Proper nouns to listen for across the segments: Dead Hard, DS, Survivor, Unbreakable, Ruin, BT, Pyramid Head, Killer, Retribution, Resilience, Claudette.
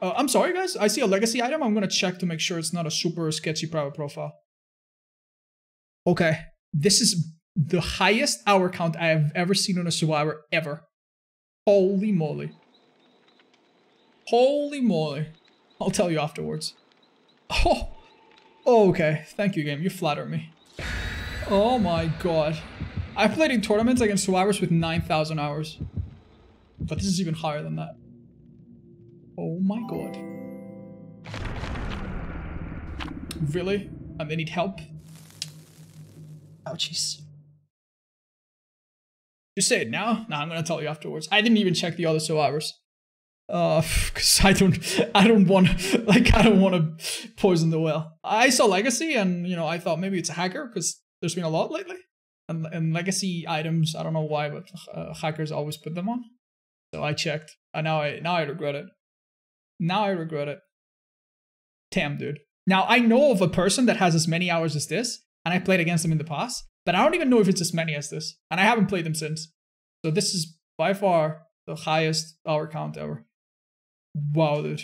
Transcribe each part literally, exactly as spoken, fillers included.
Uh, I'm sorry, guys. I see a legacy item. I'm going to check to make sure it's not a super sketchy private profile. Okay. This is the highest hour count I have ever seen on a survivor ever. Holy moly. Holy moly. I'll tell you afterwards. Oh. Okay. Thank you, game. You flatter me. Oh my god. I've played in tournaments against survivors with nine thousand hours. But this is even higher than that. Oh my god. Really? And they need help? Ouchies. You say it now? Nah, I'm gonna tell you afterwards. I didn't even check the other survivors. Uh, cause I don't, I don't want, like, I don't want to poison the well. I saw Legacy and, you know, I thought maybe it's a hacker, cause there's been a lot lately. And, and Legacy items, I don't know why, but uh, hackers always put them on. So I checked. And now I, now I regret it. Now I regret it. Damn, dude. Now I know of a person that has as many hours as this, and I played against them in the past, but I don't even know if it's as many as this. And I haven't played them since. So this is by far the highest hour count ever. Wow, dude.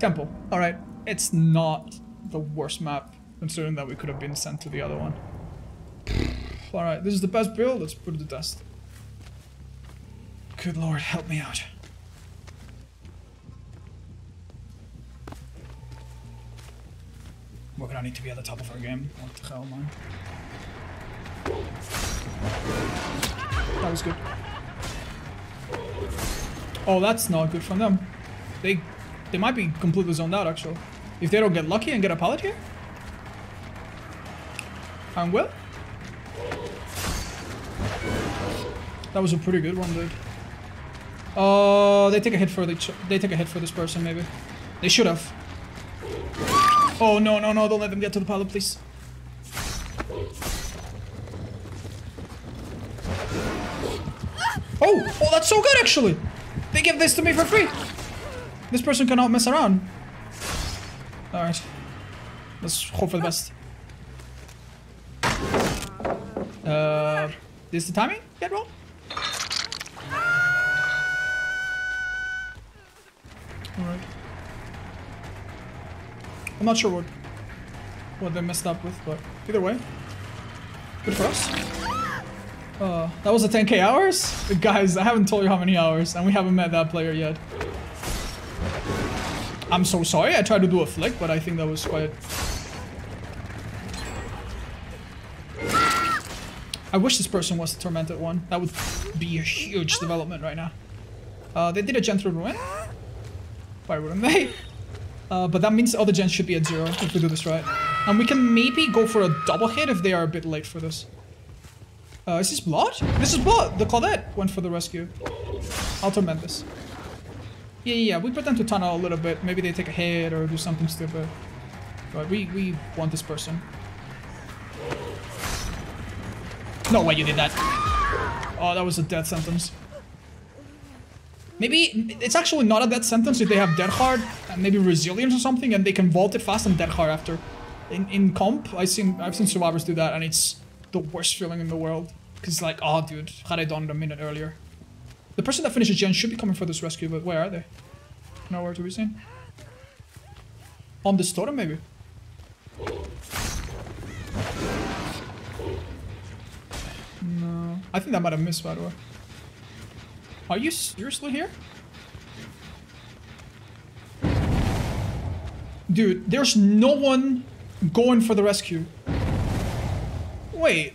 Temple. Alright. It's not the worst map, considering that we could have been sent to the other one. Alright, this is the best build. Let's put it to test. Good lord, help me out. We're gonna need to be at the top of our game. What the hell, man? That was good. Oh, that's not good from them. They they might be completely zoned out, actually. If they don't get lucky and get a pallet here. And will. That was a pretty good one, dude. Uh, they take a hit for the ch they take a hit for this person, maybe. They should have. Oh, no, no, no. Don't let them get to the pallet, please. Oh, oh, that's so good, actually. They give this to me for free. This person cannot mess around. Alright. Let's hope for the best. Uh, is the timing get wrong? Alright. I'm not sure what, what they messed up with, but either way. Good for us. Uh, that was a ten K hours? Guys, I haven't told you how many hours, and we haven't met that player yet. I'm so sorry, I tried to do a flick, but I think that was quite... I wish this person was the tormented one. That would be a huge development right now. Uh, they did a gen through Ruin. Why wouldn't they? Uh, but that means other gens should be at zero if we do this right. And we can maybe go for a double hit if they are a bit late for this. Uh, is this blood? This is blood! The Claudette went for the rescue. I'll torment this. Yeah, yeah, we pretend to tunnel a little bit. Maybe they take a hit or do something stupid. But we, we want this person. No way you did that. Oh, that was a death sentence. Maybe it's actually not a death sentence if they have Dead Hard and maybe Resilience or something, and they can vault it fast and Dead Hard after. In, in comp, I've seen, I've seen survivors do that, and it's the worst feeling in the world. Because like, oh dude, had I done it a minute earlier. The person that finishes gen should be coming for this rescue, but where are they? Nowhere to be seen. On this totem, maybe? No. I think that might have missed, by the way. Are you seriously here? Dude, there's no one going for the rescue. Wait,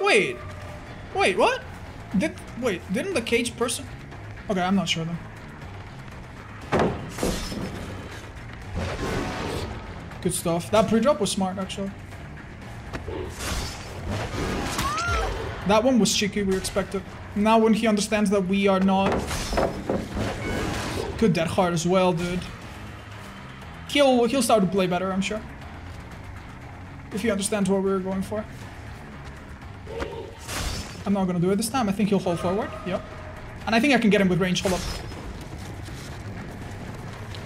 wait, wait, what? Did, wait, didn't the cage person? Okay, I'm not sure then. Good stuff. That pre-drop was smart, actually. That one was cheeky, we expected. Now when he understands that we are not... Good Dead Hard as well, dude. He'll, he'll start to play better, I'm sure. If he understands what we were going for. I'm not gonna do it this time. I think he'll hold forward. Yep. And I think I can get him with range. Hold up.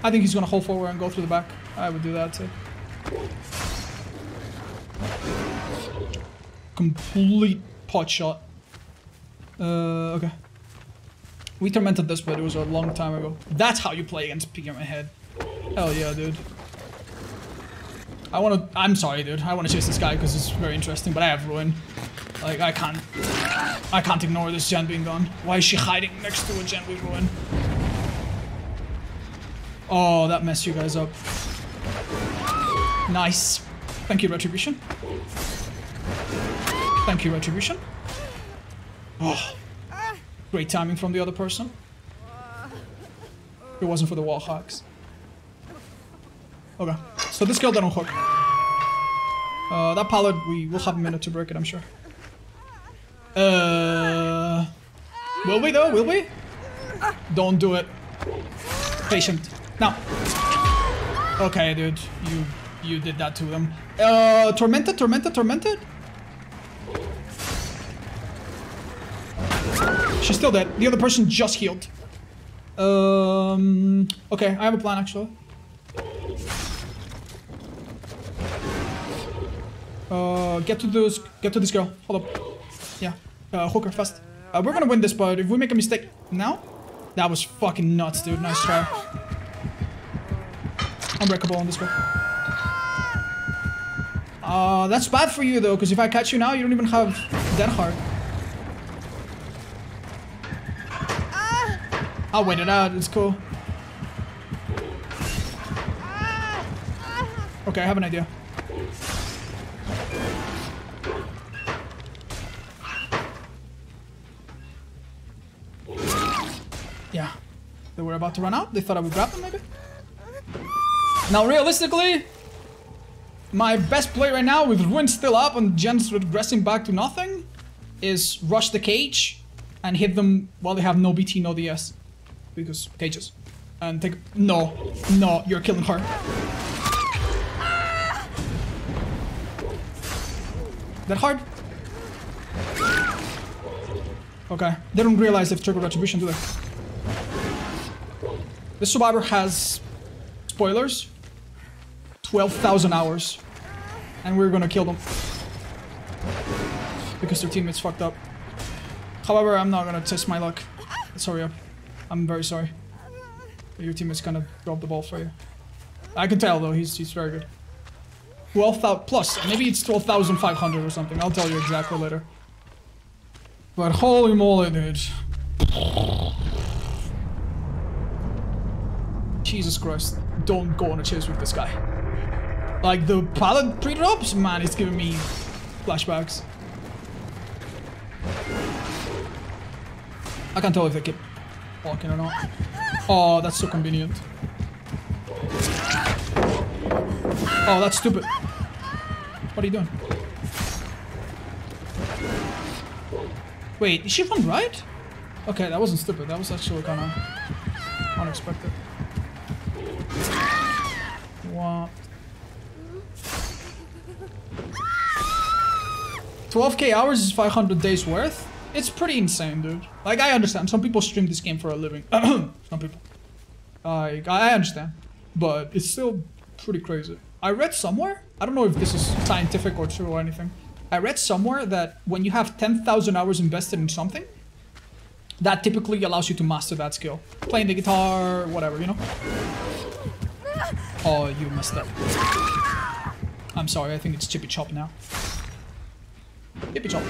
I think he's gonna hold forward and go through the back. I would do that too. Complete pot shot. Uh, okay. We tormented this, but it was a long time ago. That's how you play against Pyramid Head. Hell yeah, dude. I wanna- I'm sorry, dude. I wanna chase this guy because it's very interesting, but I have Ruin. Like, I can't- I can't ignore this gen being gone. Why is she hiding next to a gen with Ruin? Oh, that messed you guys up. Nice. Thank you, Retribution. Thank you, Retribution. Oh. Great timing from the other person. If it wasn't for the wall hacks. Okay, so this girl doesn't hook. Uh, that pallet, we will have a minute to break it, I'm sure. Uh, will we though? Will we? Don't do it. Patient. Now. Okay, dude, you you did that to them. Uh, tormented, tormented, tormented. She's still dead. The other person just healed. Um. Okay, I have a plan actually. Uh, get to those. Get to this girl. Hold up. Yeah. Uh, hook her fast. Uh, we're gonna win this, but if we make a mistake now, that was fucking nuts, dude. Nice try. Unbreakable on this girl. Uh, that's bad for you though, because if I catch you now, you don't even have Dead Hard. I'll wait it out, it's cool. Okay, I have an idea. Yeah. They were about to run out, they thought I would grab them maybe? Now realistically, my best play right now with Ruin still up and gens regressing back to nothing is rush the cage and hit them while they have no B T, no D S. Because cages. And take- no. No, you're killing her. That hard? Okay. They don't realize they've triggered Retribution, do they? This survivor has... spoilers. twelve thousand hours. And we're gonna kill them. Because their teammates fucked up. However, I'm not gonna test my luck. Sorry. I'm very sorry. Your teammate's gonna drop the ball for you. I can tell though, he's he's very good. twelve thousand plus, maybe it's twelve thousand five hundred or something. I'll tell you exactly later. But holy moly, dude. Jesus Christ, don't go on a chase with this guy. Like the pallet pre-drops? Man, it's giving me flashbacks. I can't tell if they keep walking or not. Oh, that's so convenient. Oh, that's stupid. What are you doing? Wait, is she from right? Okay, that wasn't stupid. That was actually kind of unexpected. What? twelve K hours is five hundred days worth? It's pretty insane, dude. Like, I understand. Some people stream this game for a living. Some people. Like, I understand. But it's still pretty crazy. I read somewhere, I don't know if this is scientific or true or anything. I read somewhere that when you have ten thousand hours invested in something, that typically allows you to master that skill. Playing the guitar, whatever, you know? Oh, you messed up. I'm sorry, I think it's Chippy Chop now. Chippy Chop.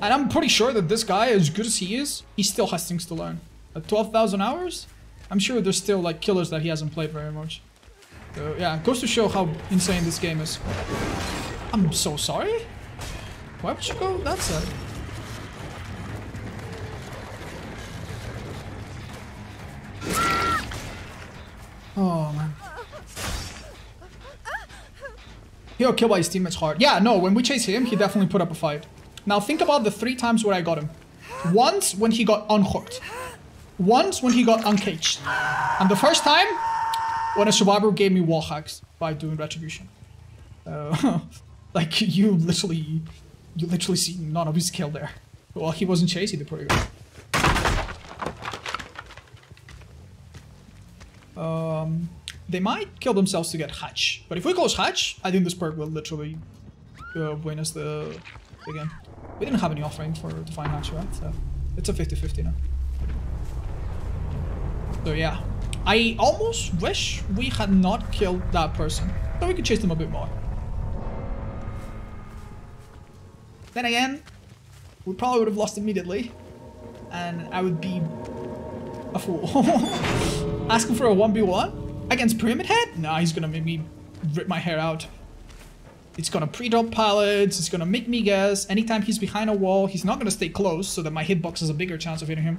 And I'm pretty sure that this guy, as good as he is, he still has things to learn. At twelve thousand hours, I'm sure there's still like killers that he hasn't played very much. So yeah, it goes to show how insane this game is. I'm so sorry. Why would you go that side? Oh man. He'll kill by his teammates hard. Yeah, no, when we chase him, he definitely put up a fight. Now think about the three times where I got him. Once when he got unhooked. Once when he got uncaged. And the first time, when a survivor gave me wall hacks by doing Retribution. Uh, like, you literally, you literally see none of his kill there. Well, he wasn't chasing, he did pretty good. Um, they might kill themselves to get Hatch. But if we close Hatch, I think this perk will literally uh, win us the, the game. We didn't have any offering for Divine Hatch, right? So It's a fifty fifty now. So yeah, I almost wish we had not killed that person, so we could chase them a bit more. Then again, we probably would have lost immediately, and I would be a fool. Asking for a one v one against Pyramid Head? Nah, he's gonna make me rip my hair out. It's gonna pre-drop pallets, it's gonna make me guess. Anytime he's behind a wall, he's not gonna stay close, so that my hitbox is a bigger chance of hitting him.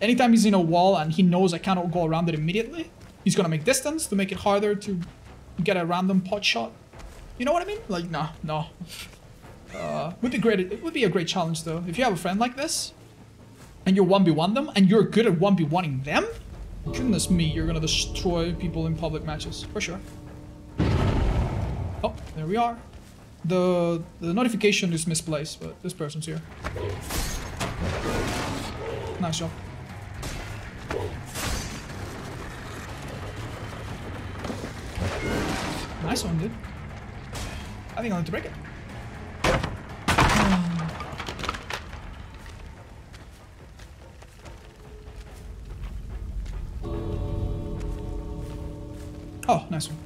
Anytime he's in a wall and he knows I cannot go around it immediately, he's gonna make distance to make it harder to get a random pot shot. You know what I mean? Like, nah, nah. Uh, would be great. It would be a great challenge though. If you have a friend like this, and you one v one them, and you're good at one v one ing them, goodness me, you're gonna destroy people in public matches, for sure. Oh, there we are. The, the notification is misplaced, but this person's here. Nice job. Nice one, dude. I think I'll need to break it. Oh, nice one.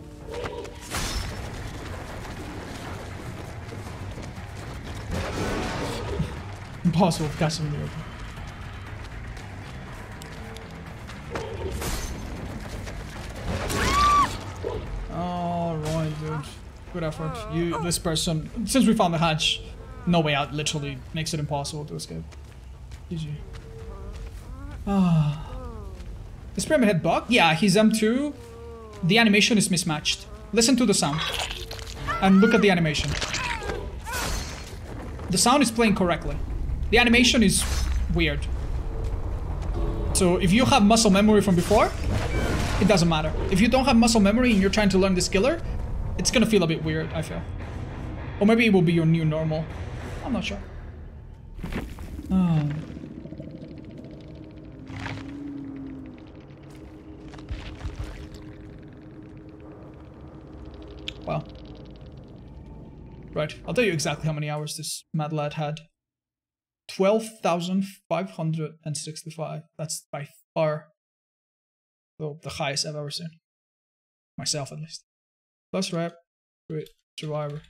Impossible to catch him in the open. Good effort. You, this person, since we found the hatch, no way out literally makes it impossible to escape. G G. Ah. Is Pyramid Head bugged? Yeah, he's M two. The animation is mismatched. Listen to the sound. And look at the animation. The sound is playing correctly. The animation is weird. So if you have muscle memory from before, it doesn't matter. If you don't have muscle memory and you're trying to learn this killer, it's gonna feel a bit weird, I feel. Or maybe it will be your new normal. I'm not sure. Oh. Well. Right, I'll tell you exactly how many hours this mad lad had. twelve thousand five hundred sixty-five. That's by far the highest I've ever seen. Myself, at least. Let's wrap with survivor.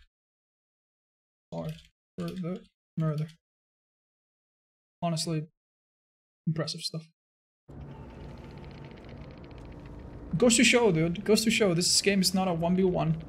Sorry for the murder. Honestly, impressive stuff. Goes to show, dude. Goes to show this game is not a one v one.